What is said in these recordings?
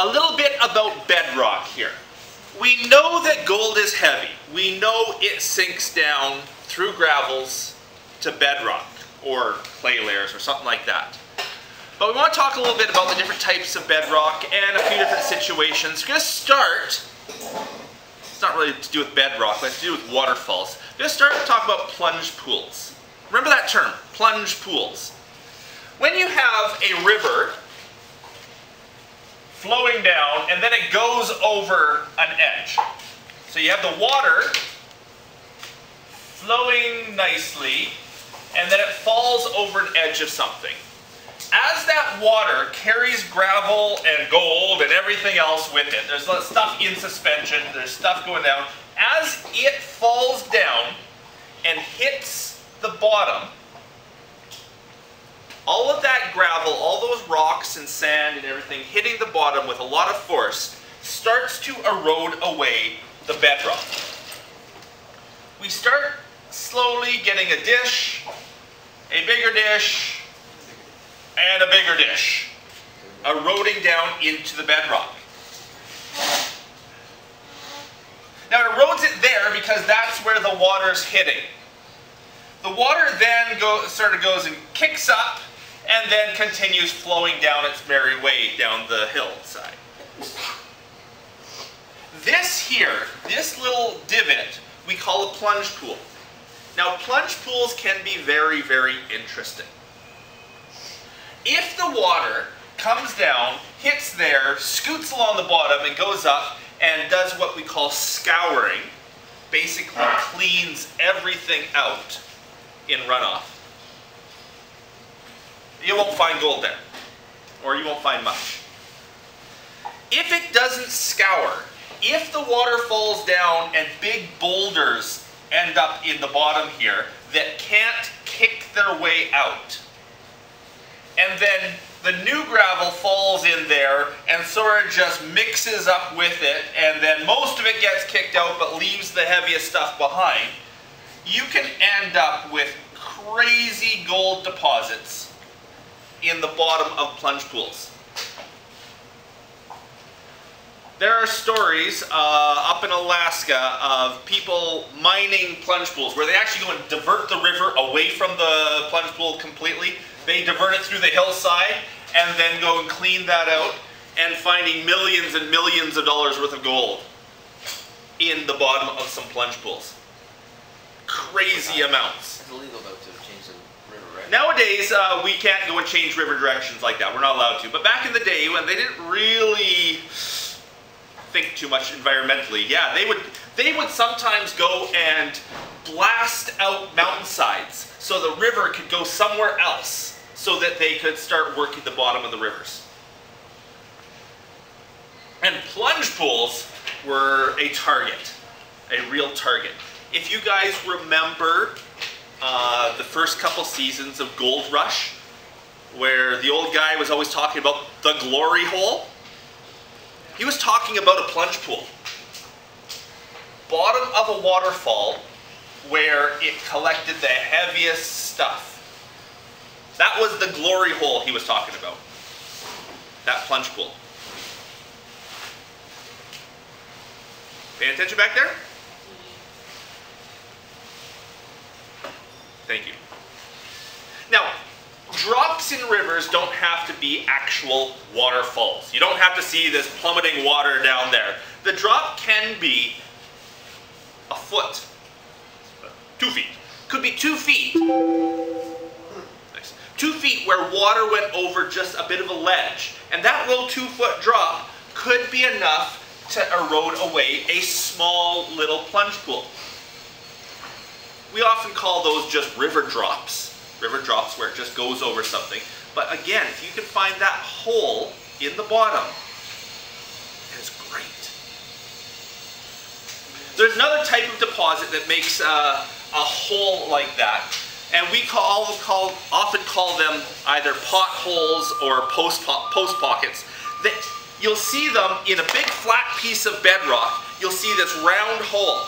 a little bit about bedrock here. We know that gold is heavy. We know it sinks down through gravels to bedrock or clay layers or something like that. But we want to talk a little bit about the different types of bedrock and a few different situations. We're going to start, it's not really to do with bedrock, but it's to do with waterfalls. We're going to start to talk about plunge pools. Remember that term, plunge pools. When you have a river flowing down and then it goes over an edge. So you have the water flowing nicely and then it falls over an edge of something. As that water carries gravel and gold and everything else with it, there's stuff in suspension, there's stuff going down. As it falls down and hits the bottom, all of that gravel, all those rocks and sand and everything hitting the bottom with a lot of force starts to erode away the bedrock. We start slowly getting a dish, a bigger dish, and a bigger dish, eroding down into the bedrock. Now it erodes it there because that's where the water's hitting. The water then sort of goes and kicks up and then continues flowing down its merry way down the hillside. This here, this little divot, we call a plunge pool. Now plunge pools can be very, very interesting. If the water comes down, hits there, scoots along the bottom and goes up and does what we call scouring, basically cleans everything out in runoff, you won't find gold there, or you won't find much. If it doesn't scour, if the water falls down and big boulders end up in the bottom here that can't kick their way out, and then the new gravel falls in there and sort of just mixes up with it, and then most of it gets kicked out but leaves the heaviest stuff behind, you can end up with crazy gold deposits in the bottom of plunge pools. There are stories up in Alaska of people mining plunge pools where they actually go and divert the river away from the plunge pool completely. They divert it through the hillside and then go and clean that out, and finding millions and millions of dollars worth of gold in the bottom of some plunge pools. Crazy amounts. It's illegal though to change the river, right? Nowadays we can't go and change river directions like that. We're not allowed to. But back in the day when they didn't really think too much environmentally, yeah, they would sometimes go and blast out mountainsides so the river could go somewhere else, so that they could start working the bottom of the rivers. And plunge pools were a target, a real target. If you guys remember the first couple seasons of Gold Rush, where the old guy was always talking about the glory hole, he was talking about a plunge pool. Bottom of a waterfall where it collected the heaviest stuff. That was the glory hole he was talking about, that plunge pool. Pay attention back there? Thank you. Now, drops in rivers don't have to be actual waterfalls. You don't have to see this plummeting water down there. The drop can be a foot, 2 feet. Could be 2 feet. Nice. 2 feet where water went over just a bit of a ledge. And that little 2 foot drop could be enough to erode away a small little plunge pool. We often call those just river drops where it just goes over something. But again, if you can find that hole in the bottom, it's great. There's another type of deposit that makes a hole like that, and we often call them either potholes or post pockets. You'll see them in a big flat piece of bedrock. You'll see this round hole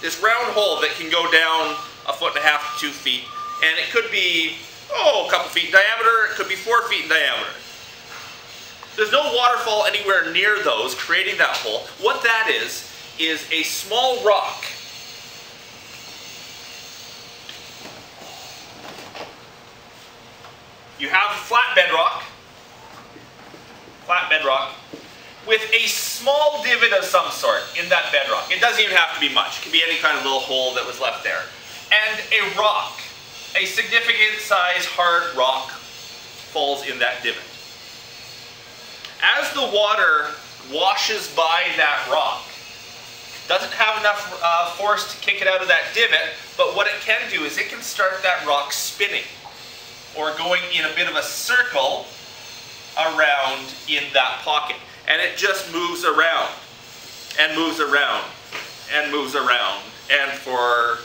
that can go down 1.5 to 2 feet, and it could be a couple feet in diameter, it could be 4 feet in diameter. There's no waterfall anywhere near those creating that hole. What that is a small rock . You have flat bedrock, with a small divot of some sort in that bedrock. It doesn't even have to be much. It can be any kind of little hole that was left there. And a rock, a significant size hard rock, falls in that divot. As the water washes by that rock, it doesn't have enough force to kick it out of that divot, but what it can do is it can start that rock spinning, or going in a bit of a circle around in that pocket. And it just moves around, and moves around, and moves around. And for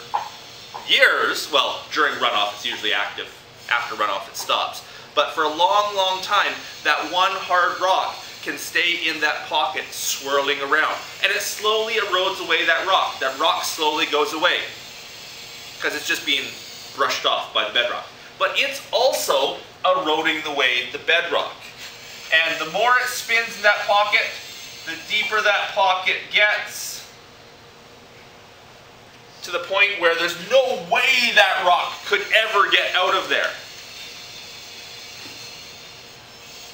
years, well, during runoff it's usually active. After runoff it stops. But for a long, long time, that one hard rock can stay in that pocket, swirling around. And it slowly erodes away that rock. That rock slowly goes away, because it's just being brushed off by the bedrock. But it's also eroding away the bedrock. And the more it spins in that pocket, the deeper that pocket gets, to the point where there's no way that rock could ever get out of there.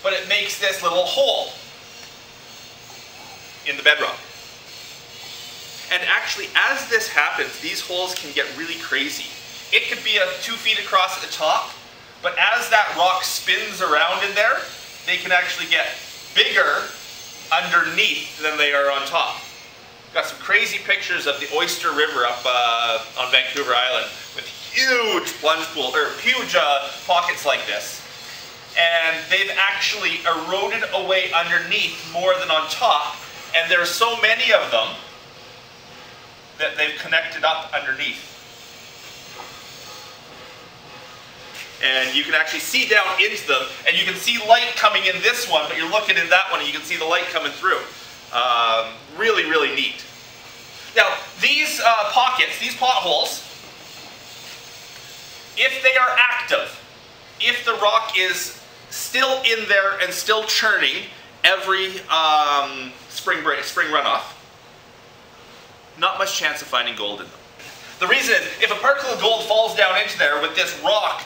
But it makes this little hole in the bedrock. And actually, as this happens, these holes can get really crazy. It could be 2 feet across at the top, but as that rock spins around in there, they can actually get bigger underneath than they are on top. Got some crazy pictures of the Oyster River up on Vancouver Island with huge plunge pools, or huge pockets like this. And they've actually eroded away underneath more than on top, and there are so many of them that they've connected up underneath. And you can actually see down into them, and you can see light coming in this one, but you're looking in that one and you can see the light coming through. Really, really neat. Now, these pockets, these potholes, if they are active, if the rock is still in there and still churning every spring runoff, not much chance of finding gold in them. The reason is, if a particle of gold falls down into there with this rock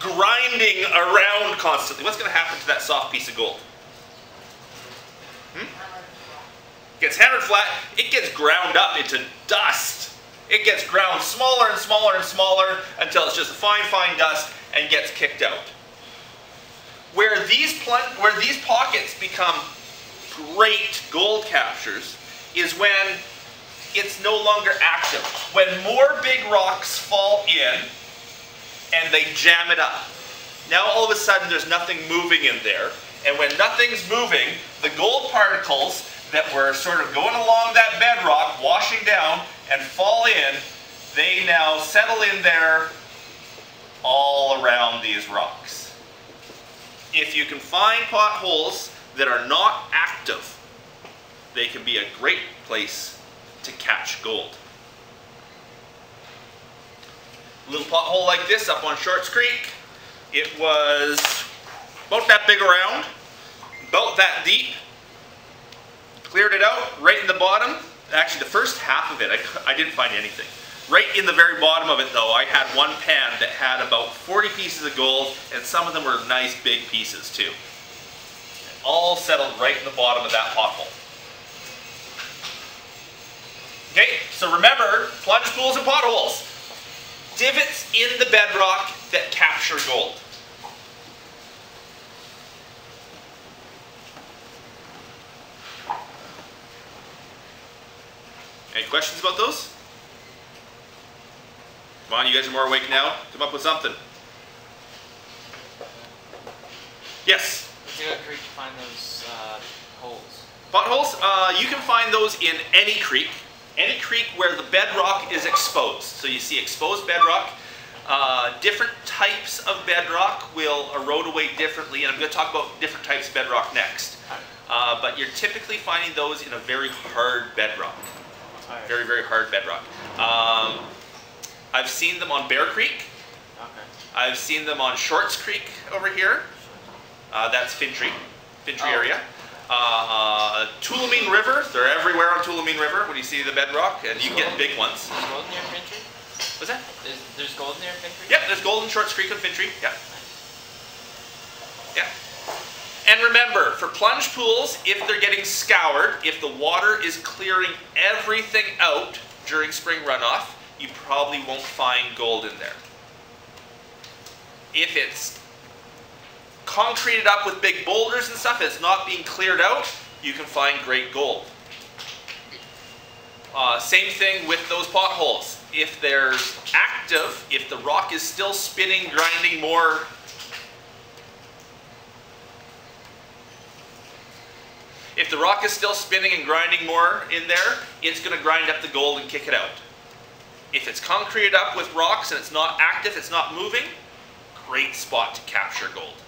grinding around constantly, what's going to happen to that soft piece of gold? Gets hammered flat. It gets ground up into dust. It gets ground smaller and smaller and smaller until it's just fine, fine dust and gets kicked out. Where these pockets become great gold captures is when it's no longer active. When more big rocks fall in, and they jam it up. Now all of a sudden there's nothing moving in there, and when nothing's moving, the gold particles that were sort of going along that bedrock, washing down and fall in, they now settle in there all around these rocks. If you can find potholes that are not active, they can be a great place to catch gold. Little pothole like this up on Shorts Creek. It was about that big around, about that deep. Cleared it out right in the bottom. Actually, the first half of it, I didn't find anything. Right in the very bottom of it, though, I had one pan that had about 40 pieces of gold, and some of them were nice big pieces too. It all settled right in the bottom of that pothole. Okay, so remember, plunge pools and potholes. Divots in the bedrock that capture gold. Any questions about those? Come on, you guys are more awake now. Come up with something. Yes? What's the other creek to find those holes? Potholes? You can find those in any creek. Any creek where the bedrock is exposed. So you see exposed bedrock. Different types of bedrock will erode away differently, and I'm going to talk about different types of bedrock next. But you're typically finding those in a very hard bedrock. Very, very hard bedrock. I've seen them on Bear Creek. I've seen them on Shorts Creek over here. That's Fintry. Fintry area. Tulameen River, they're everywhere on Tulameen River when you see the bedrock, and you can get big ones. There's gold near Fintry? What's that? There's gold near Fintry? Yep, there's gold in Shorts Creek on Fintry, yep. Yeah. And remember, for plunge pools, if they're getting scoured, if the water is clearing everything out during spring runoff, you probably won't find gold in there. If it's concreted up with big boulders and stuff, it's not being cleared out, you can find great gold. Same thing with those potholes. If they're active, if the rock is still spinning, grinding more, if the rock is still spinning and grinding more in there, it's going to grind up the gold and kick it out. If it's concreted up with rocks and it's not active, it's not moving, great spot to capture gold.